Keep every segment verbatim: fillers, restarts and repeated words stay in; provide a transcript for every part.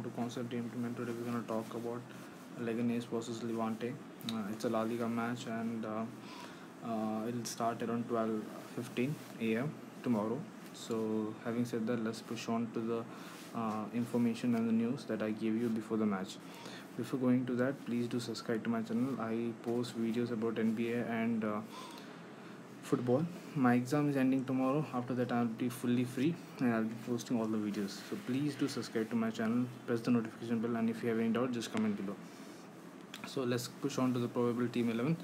welcome to Concept Dream Team. Today we're going to talk about Leganes versus Levante. Uh, it's a La Liga match and uh, uh, it'll start around twelve fifteen a m tomorrow. So having said that, let's push on to the uh, information and the news that I gave you before the match. Before going to that, please do subscribe to my channel. I post videos about N B A and uh, football. My exam is ending tomorrow. After that, I'll be fully free and I'll be posting all the videos. So please do subscribe to my channel, press the notification bell, and if you have any doubt, just comment below. So let's push on to the probable team eleven,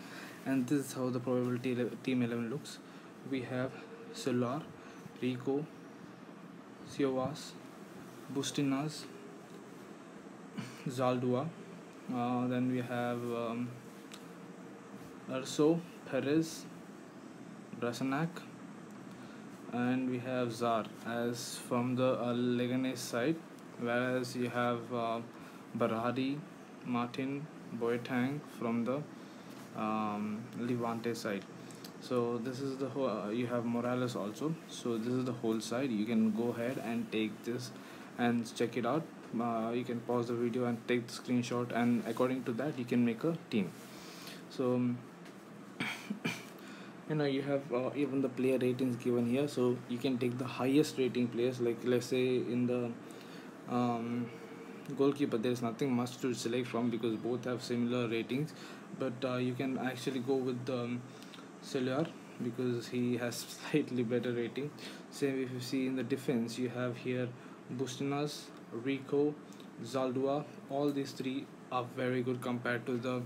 and this is how the probable team eleven looks. We have Solar, Rico, Siovas, Bustinza, Zaldúa, uh, then we have um, Eraso, Pérez, Rassanak, and we have Zhar as from the uh, Leganes side, whereas you have uh, Barhadi, Martin, Boateng from the um, Levante side. So this is the whole, uh, you have Morales also. So this is the whole side. You can go ahead and take this and check it out. Uh, you can pause the video and take the screenshot, and according to that you can make a team. So you know, you have uh, even the player ratings given here, so you can take the highest rating players. Like let's say in the um, goalkeeper, there is nothing much to select from because both have similar ratings, but uh, you can actually go with the um, Cellular because he has slightly better rating. Same if you see in the defense, you have here Bustinas, Rico, Zaldúa. All these three are very good compared to the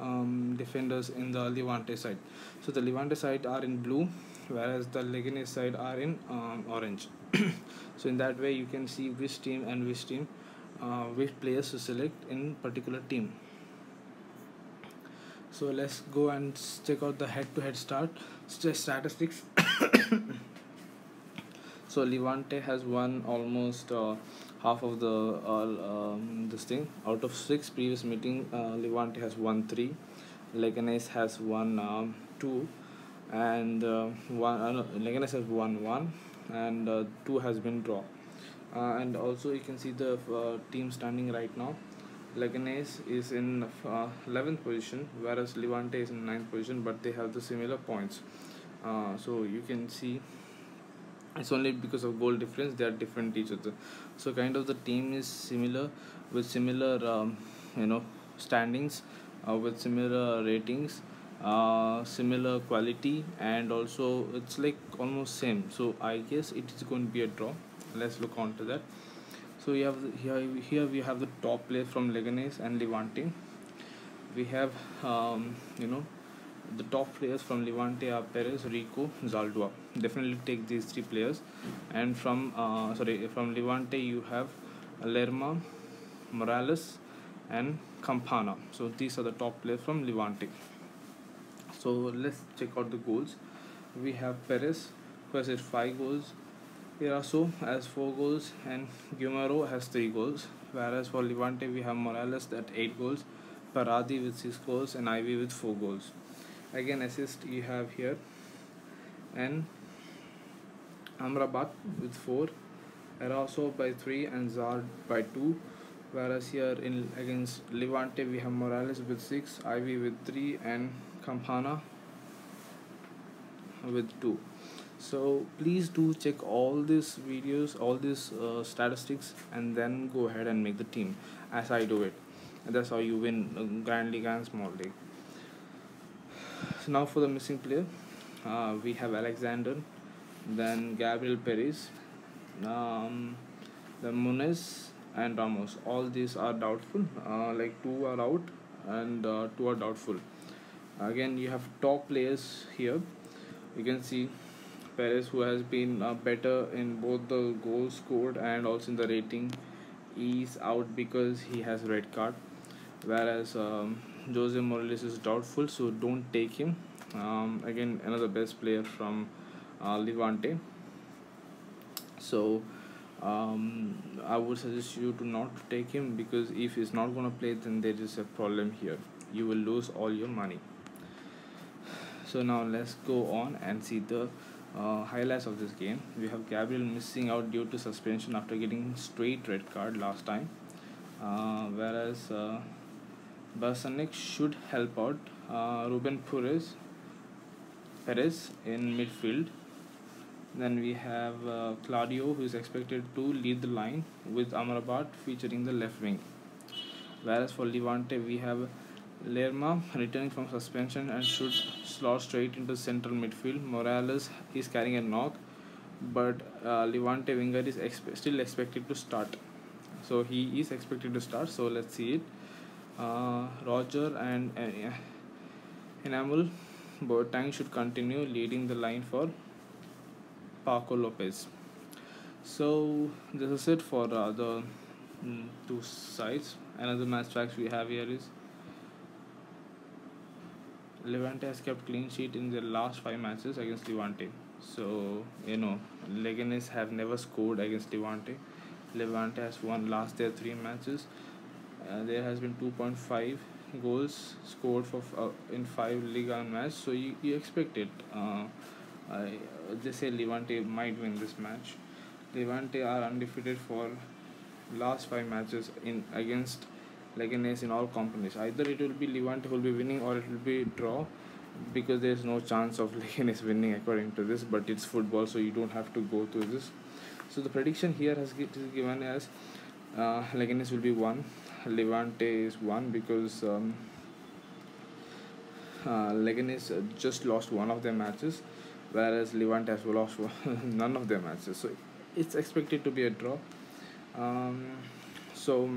um, defenders in the Levante side. So the Levante side are in blue, whereas the Leganes side are in um, orange. So in that way you can see which team and which team uh, which players to select in particular team. So let's go and check out the head-to-head start statistics. So Levante has won almost uh, half of the uh, um, this thing. Out of six previous meeting, uh, Levante has won three, Leganes has won um, two, and uh, one uh, no, Leganes has won one, and uh, two has been draw. Uh, and also you can see the uh, team standing right now. Leganes is in uh, eleventh position, whereas Levante is in ninth position, but they have the similar points. Uh, so you can see it's only because of goal difference they are different each other. So kind of the team is similar with similar um, you know standings, uh, with similar ratings, uh, similar quality, and also it's like almost same. So I guess it is going to be a draw. Let's look on to that. So you have here here we have the top players from Leganes and Levante. We have um, you know the top players from Levante are Perez, Rico, Zaldúa. Definitely take these three players. And from uh, sorry from Levante you have Lerma, Morales, and Campaña. So these are the top players from Levante. So let's check out the goals. We have Pérez, who has five goals. Eraso has four goals and Gumarro has three goals, whereas for Levante we have Morales at eight goals, Barhadi with six goals, and Ivi with four goals. Again, assist you have here, and Amrabat with four, Eraso by three, and Zhar by two. Whereas here in against Levante we have Morales with six, Ivi with three, and Campaña with two. So please do check all these videos, all these uh, statistics, and then go ahead and make the team as I do it. And that's how you win uh, Grand League and Small League. So now for the missing player, uh, we have Alexander, then Gabriel Pérez, um, then Muniz and Ramos. All these are doubtful, uh, like two are out and uh, two are doubtful. Again, you have top players here. You can see Pérez, who has been uh, better in both the goals scored and also in the rating, is out because he has red card, whereas um, Jose Morales is doubtful, so don't take him. Um, again, another best player from uh, Levante. So um, I would suggest you to not take him, because if he's not going to play, then there is a problem here. You will lose all your money. So now let's go on and see the Uh, highlights of this game. We have Gabriel missing out due to suspension after getting straight red card last time. uh, whereas uh, Rassanak should help out uh, Ruben Pérez, Pérez in midfield. Then we have uh, Claudio, who is expected to lead the line with Amrabat featuring the left wing. Whereas for Levante, we have Lerma returning from suspension and should slot straight into central midfield. Morales is carrying a knock, but uh, Levante winger is exp still expected to start. So he is expected to start, so let's see it. Uh, Roger and uh, Enamel Boateng should continue leading the line for Paco Lopez. So this is it for uh, the mm, two sides. Another match facts we have here is Levante has kept clean sheet in their last five matches against Levante. So you know, Leganes have never scored against Levante. Levante has won last their three matches. Uh, there has been two point five goals scored for uh, in five Liga match. So you, you expect it. Uh, I, they say Levante might win this match. Levante are undefeated for last five matches in against Leganes in all companies. Either it will be Levante who will be winning or it will be draw, because there is no chance of Leganes winning according to this. But it's football, so you don't have to go through this. So the prediction here has given as uh, Leganes will be one, Levante is one, because um, uh, Leganes just lost one of their matches, whereas Levante has lost none of their matches. So it's expected to be a draw. Um, so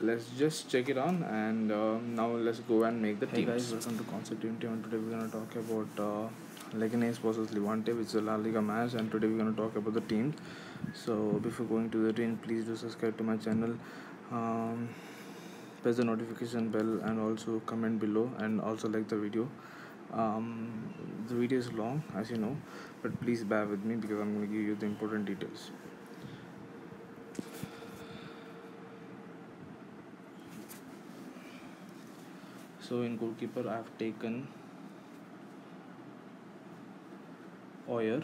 let's just check it on, and uh, now let's go and make the teams. Hey guys, welcome to Concept Dream Team, and today we're going to talk about uh, Leganes versus Levante, which is a La Liga match, and today we're going to talk about the team. So before going to the team, please do subscribe to my channel, um, press the notification bell, and also comment below, and also like the video. Um, the video is long, as you know, but please bear with me because I'm going to give you the important details. So in goalkeeper, I have taken Oier.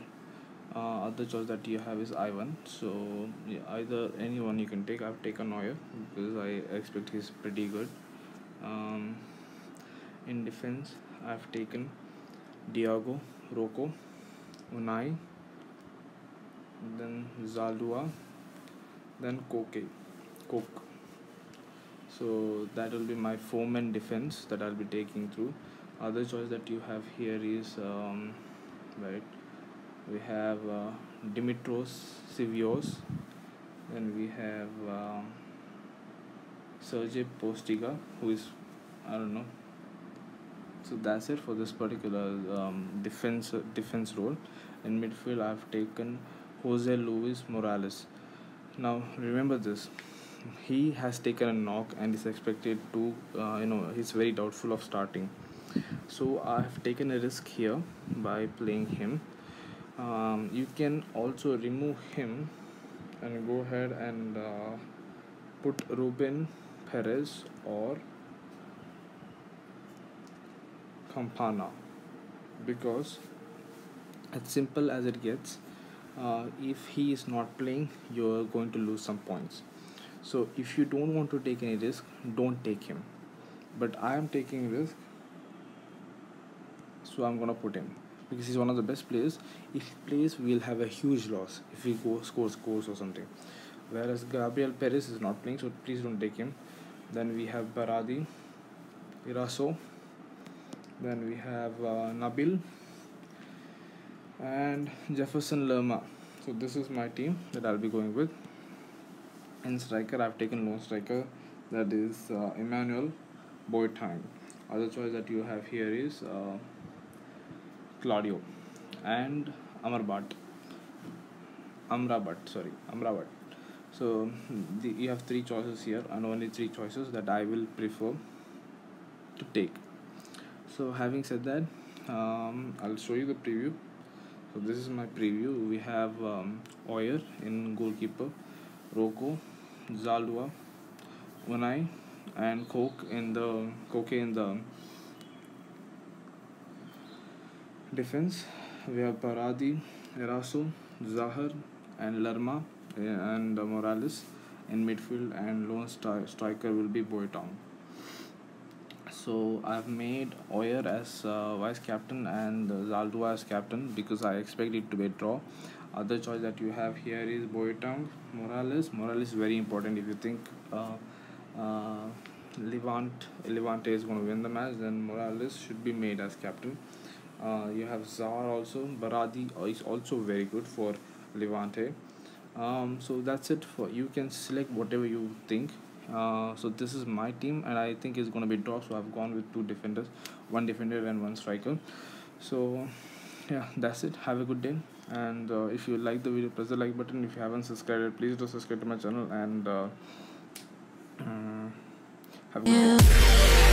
Uh, other choice that you have is Ivan. So yeah, either anyone you can take. I have taken Oier because I expect he's pretty good. Um, in defense, I have taken Diego, Roko, Unai, then Zaldúa, then Koke, Koke. So that will be my four-man defense that I'll be taking through. Other choice that you have here is um, right. We have uh, Dimitrios Siovas, then we have uh, Sergei Postiga, who is I don't know. So that's it for this particular um, defense uh, defense role. In midfield, I've taken Jose Luis Morales. Now remember this, he has taken a knock and is expected to uh, you know, he's very doubtful of starting. So I've taken a risk here by playing him. Um, you can also remove him and go ahead and uh, put Ruben Pérez or Campaña, because as simple as it gets, uh, if he is not playing, you're going to lose some points. So if you don't want to take any risk, don't take him. But I am taking risk, so I'm gonna put him because he's one of the best players. If he plays, we'll have a huge loss if he go scores scores or something. Whereas Gabriel Pérez is not playing, so please don't take him. Then we have Barhadi, Eraso. Then we have uh, Nabil and Jefferson Lerma. So this is my team that I'll be going with. In striker, I've taken lone striker, that is uh, Emmanuel Boateng. Other choice that you have here is uh, Claudio and Amrabat. Amrabat, sorry, Amrabat. So the, you have three choices here, and only three choices that I will prefer to take. So having said that, um, I'll show you the preview. So this is my preview. We have um, Oier in goalkeeper, Roko, Zaldúa, Unai, and Koke in the Koke in the defense. We have Barhadi, Eraso, Zhar, and Lerma, and uh, Morales. in midfield, and lone stri striker will be Boateng. So I've made Oier as uh, vice captain and Zaldúa as captain because I expect it to be a draw. Other choice that you have here is Boateng, Morales. Morales is very important. If you think uh, uh, Levante, Levante is going to win the match, then Morales should be made as captain. Uh, you have Zhar also. Barhadi is also very good for Levante. Um, so that's it. For you can select whatever you think. Uh, so this is my team, and I think it's going to be draw. So I've gone with two defenders, one defender and one striker. So yeah, that's it. Have a good day, and uh, if you like the video, press the like button. If you haven't subscribed, please do subscribe to my channel, and uh, um, have a good day.